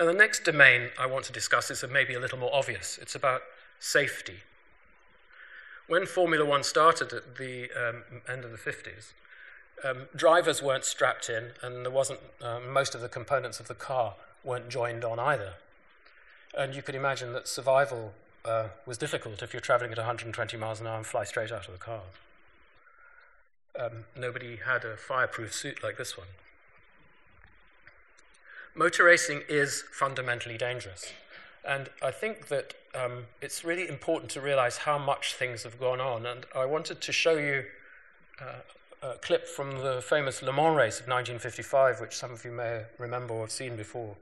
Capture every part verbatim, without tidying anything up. Now, the next domain I want to discuss is maybe a little more obvious. It's about safety. When Formula One started at the um, end of the fifties, um, drivers weren't strapped in, and there wasn't um, most of the components of the car weren't joined on either. And you could imagine that survival uh, was difficult if you're traveling at one hundred twenty miles an hour and fly straight out of the car. Um, nobody had a fireproof suit like this one. Motor racing is fundamentally dangerous. And I think that um, it's really important to realize how much things have gone on. And I wanted to show you uh, a clip from the famous Le Mans race of nineteen fifty-five, which some of you may remember or have seen before,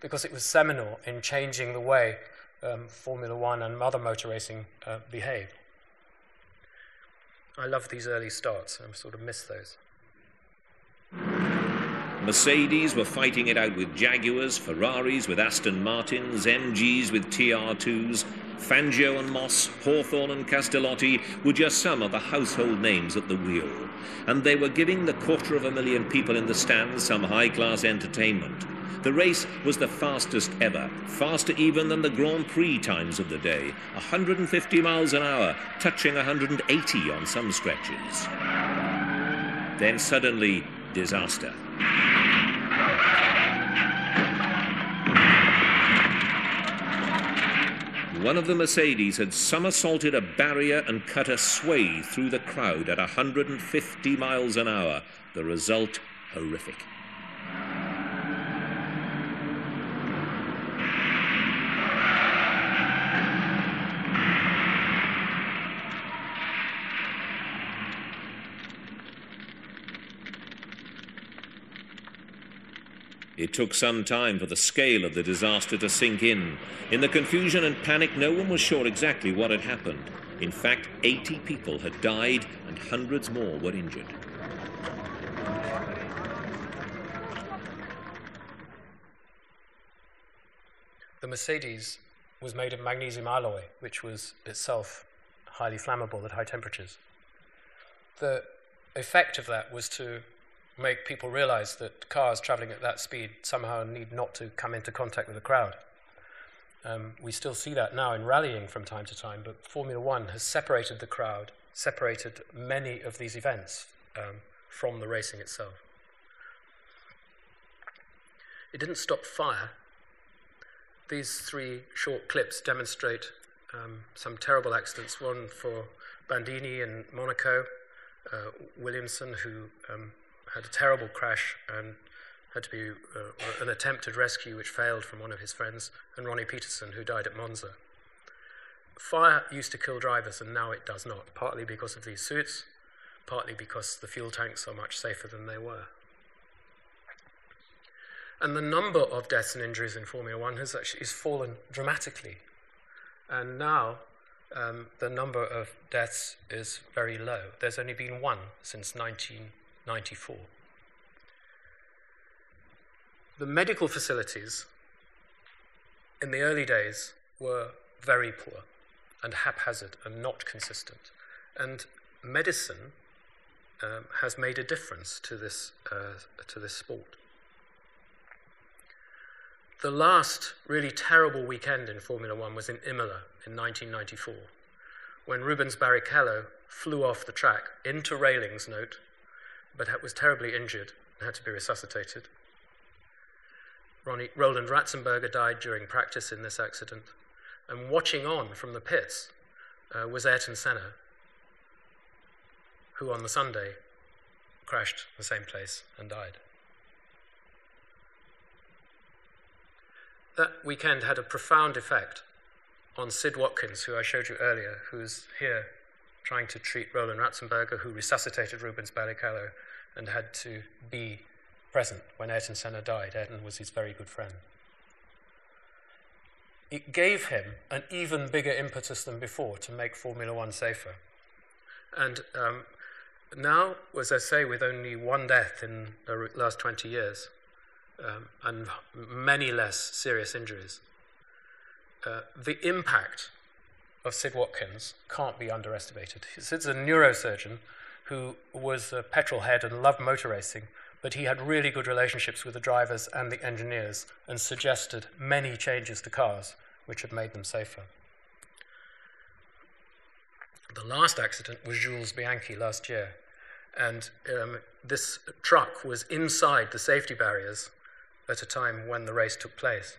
because it was seminal in changing the way um, Formula One and other motor racing uh, behave. I love these early starts. I sort of miss those. Mercedes were fighting it out with Jaguars, Ferraris with Aston Martins, M Gs with T R twos. Fangio and Moss, Hawthorn and Castellotti were just some of the household names at the wheel. And they were giving the quarter of a million people in the stands some high-class entertainment. The race was the fastest ever, faster even than the Grand Prix times of the day, one hundred fifty miles an hour, touching one hundred eighty on some stretches. Then suddenly, disaster. One of the Mercedes had somersaulted a barrier and cut a sway through the crowd at one hundred fifty miles an hour. The result, horrific. It took some time for the scale of the disaster to sink in. In the confusion and panic, no one was sure exactly what had happened. In fact, eighty people had died and hundreds more were injured. The Mercedes was made of magnesium alloy, which was itself highly flammable at high temperatures. The effect of that was to make people realize that cars traveling at that speed somehow need not to come into contact with the crowd. Um, we still see that now in rallying from time to time, but Formula One has separated the crowd, separated many of these events um, from the racing itself. It didn't stop fire. These three short clips demonstrate um, some terrible accidents, one for Bandini in Monaco, uh, Williamson, who um, had a terrible crash and had to be uh, an attempted rescue which failed from one of his friends, and Ronnie Peterson, who died at Monza. Fire used to kill drivers, and now it does not, partly because of these suits, partly because the fuel tanks are much safer than they were. And the number of deaths and injuries in Formula One has actually is fallen dramatically. And now um, the number of deaths is very low. There's only been one since nineteen ninety-four. The medical facilities in the early days were very poor and haphazard and not consistent. And medicine um, has made a difference to this, uh, to this sport. The last really terrible weekend in Formula One was in Imola in nineteen ninety-four, when Rubens Barrichello flew off the track into railings, note, but was terribly injured and had to be resuscitated. Ronnie, Roland Ratzenberger died during practice in this accident, and watching on from the pits uh, was Ayrton Senna, who on the Sunday crashed the same place and died. That weekend had a profound effect on Sid Watkins, who I showed you earlier, who's here trying to treat Roland Ratzenberger, who resuscitated Rubens Barrichello and had to be present when Ayrton Senna died. Ayrton was his very good friend. It gave him an even bigger impetus than before to make Formula One safer. And um, now, as I say, with only one death in the last twenty years um, and many less serious injuries, uh, the impact of Sid Watkins can't be underestimated. Sid's a neurosurgeon who was a petrol head and loved motor racing, but he had really good relationships with the drivers and the engineers and suggested many changes to cars which had made them safer. The last accident was Jules Bianchi last year, and um, this truck was inside the safety barriers at a time when the race took place,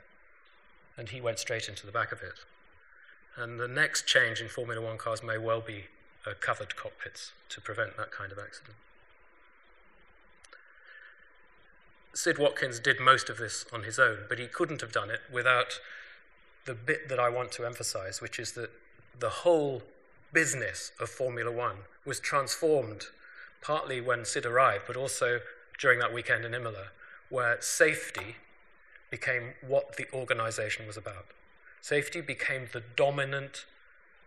and he went straight into the back of it. And the next change in Formula One cars may well be uh, covered cockpits to prevent that kind of accident. Sid Watkins did most of this on his own, but he couldn't have done it without the bit that I want to emphasize, which is that the whole business of Formula One was transformed partly when Sid arrived, but also during that weekend in Imola, where safety became what the organization was about. Safety became the dominant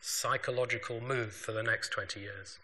psychological move for the next twenty years.